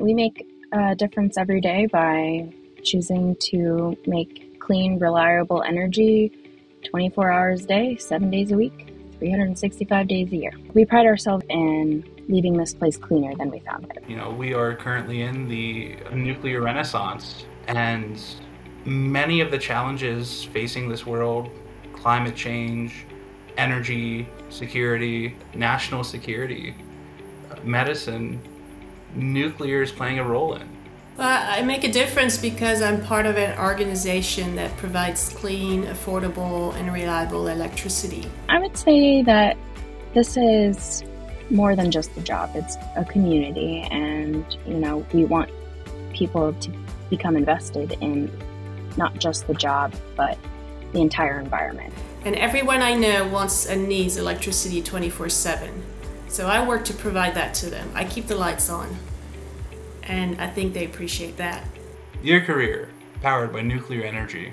We make a difference every day by choosing to make clean, reliable energy 24 hours a day, 7 days a week, 365 days a year. We pride ourselves in leaving this place cleaner than we found it. You know, we are currently in the nuclear renaissance, and many of the challenges facing this world, climate change, energy security, national security, medicine, nuclear is playing a role in. I make a difference because I'm part of an organization that provides clean, affordable, and reliable electricity. I would say that this is more than just a job. It's a community, and you know, we want people to become invested in not just the job, but the entire environment. And everyone I know wants and needs electricity 24/7. So I work to provide that to them. I keep the lights on, and I think they appreciate that. Your career, powered by nuclear energy.